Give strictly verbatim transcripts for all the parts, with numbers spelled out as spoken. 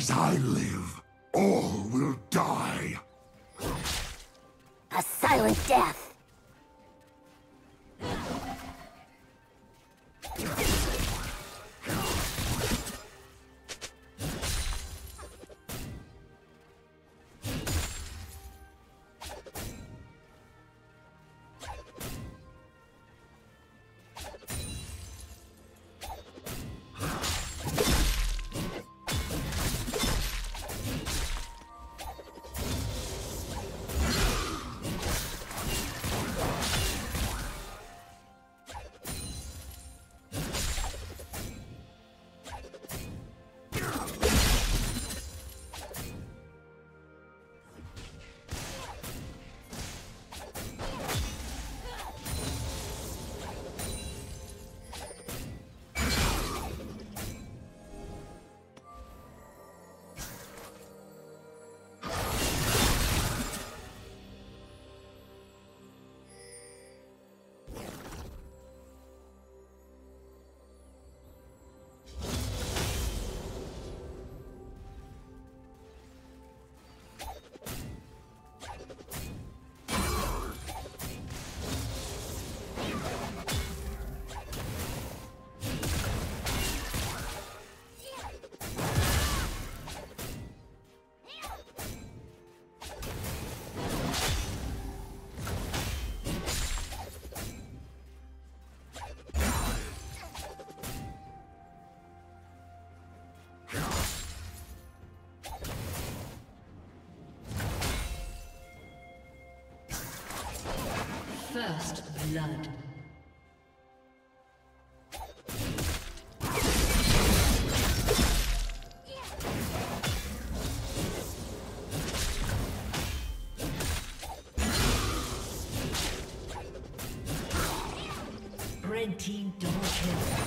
As I live, all will die. A silent death! First blood. Red team double kill.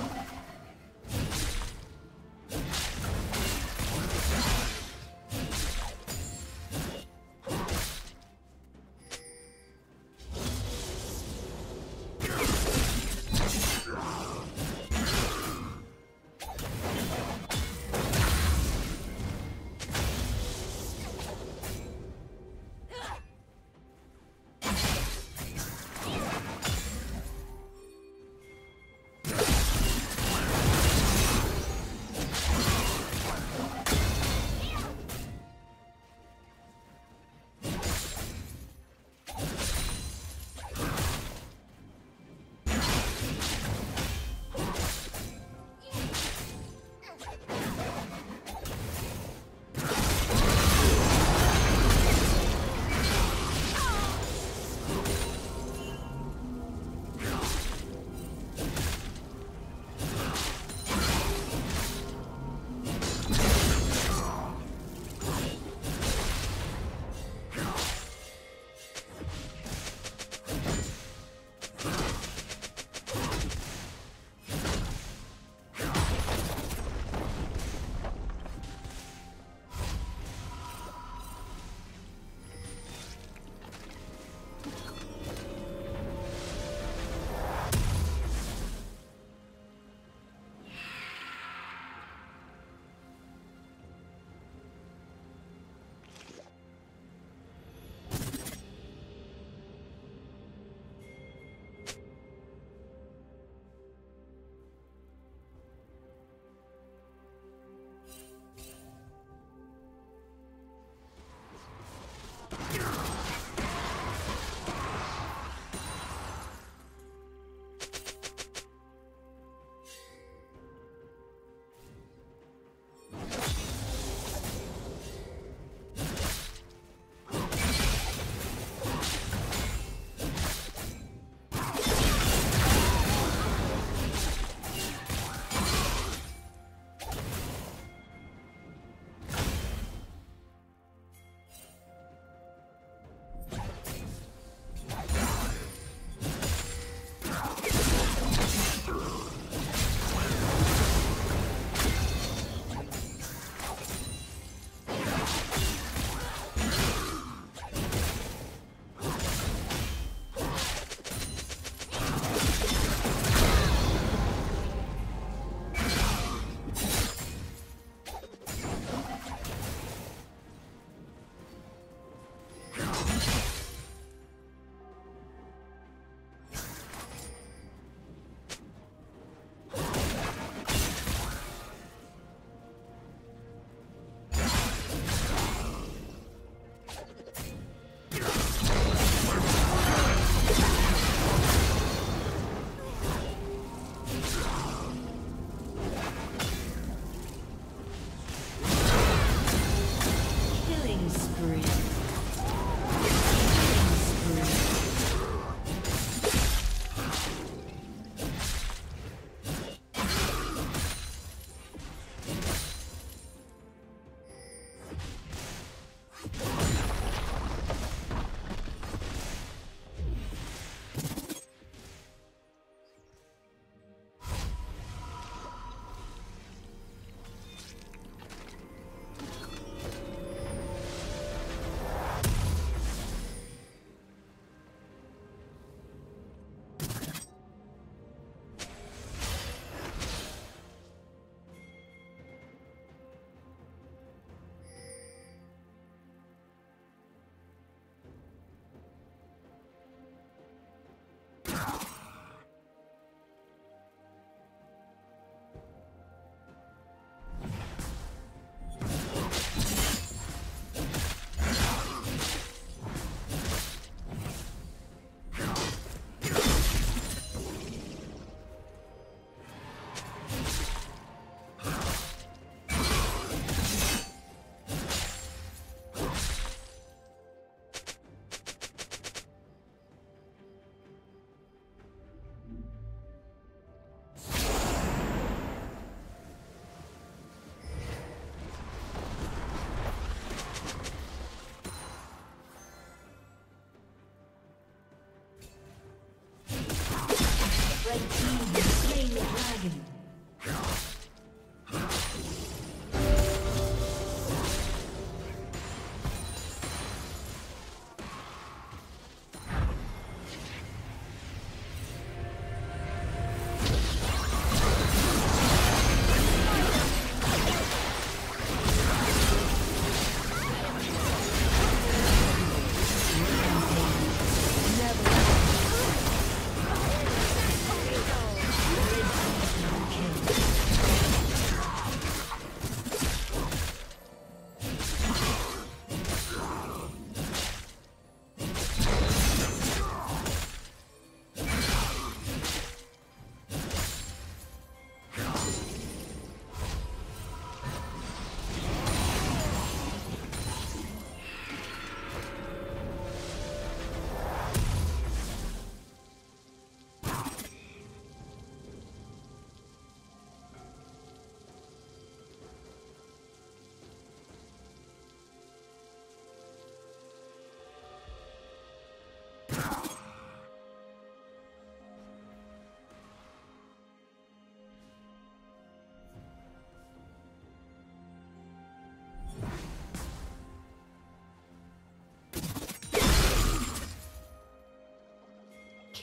Okay.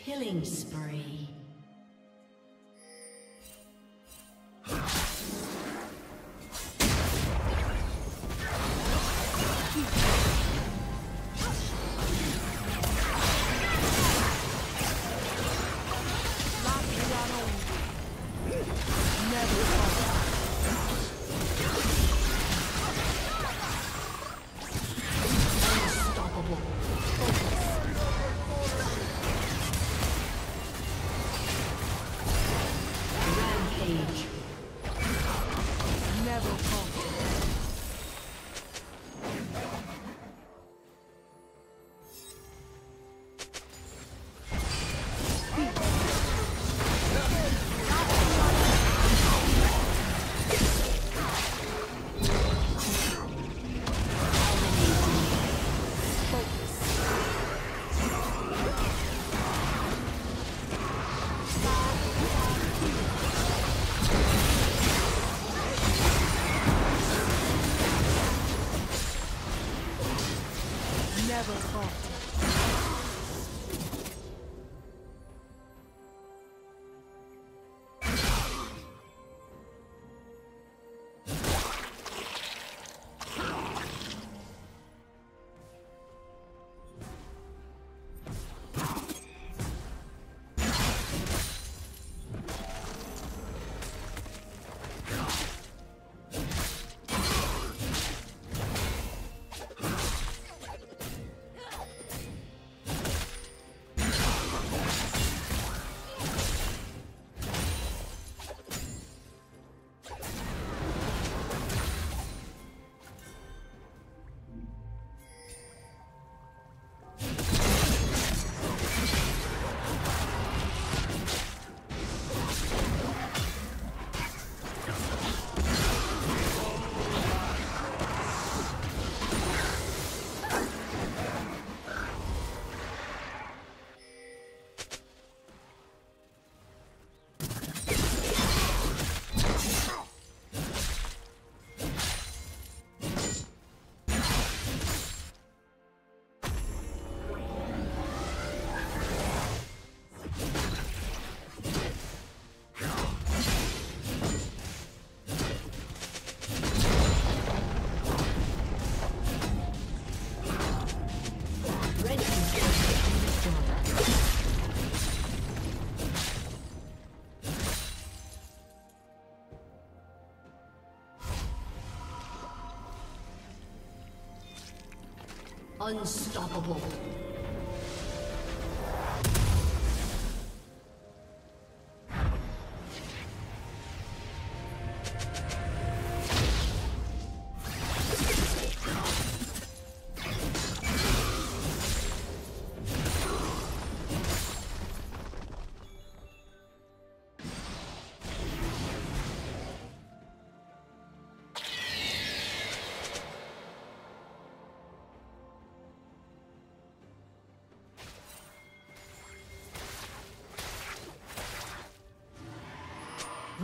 Killing spree. Unstoppable.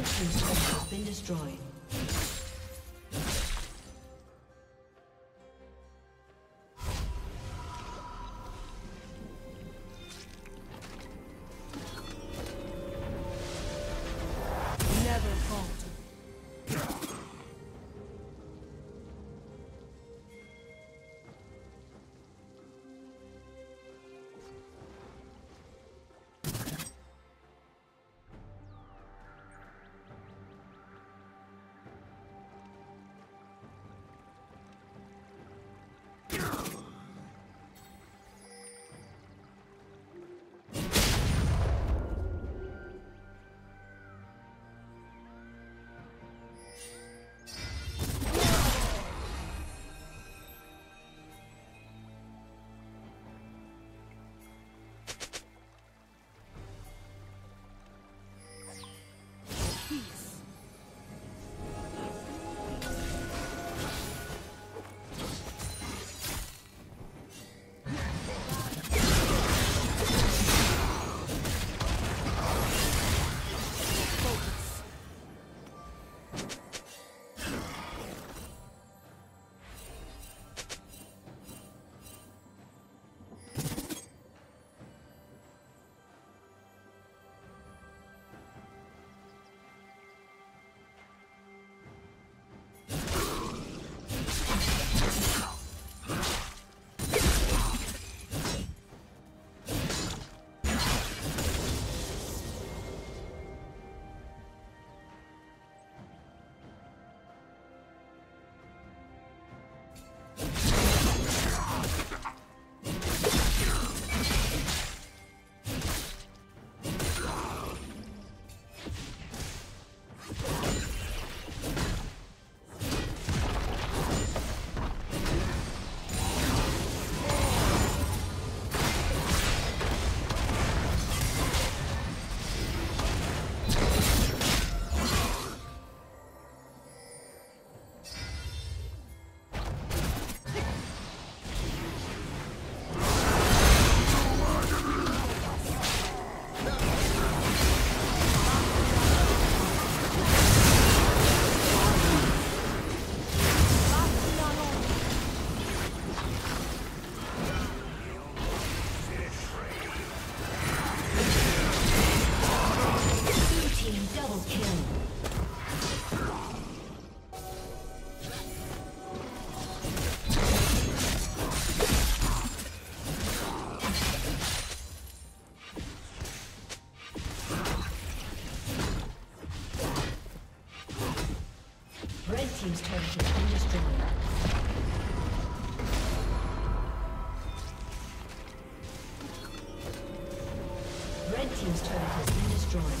Destroyed. Never fault. Red team's turret has been destroyed. Red team's turret has been destroyed.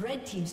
Red team's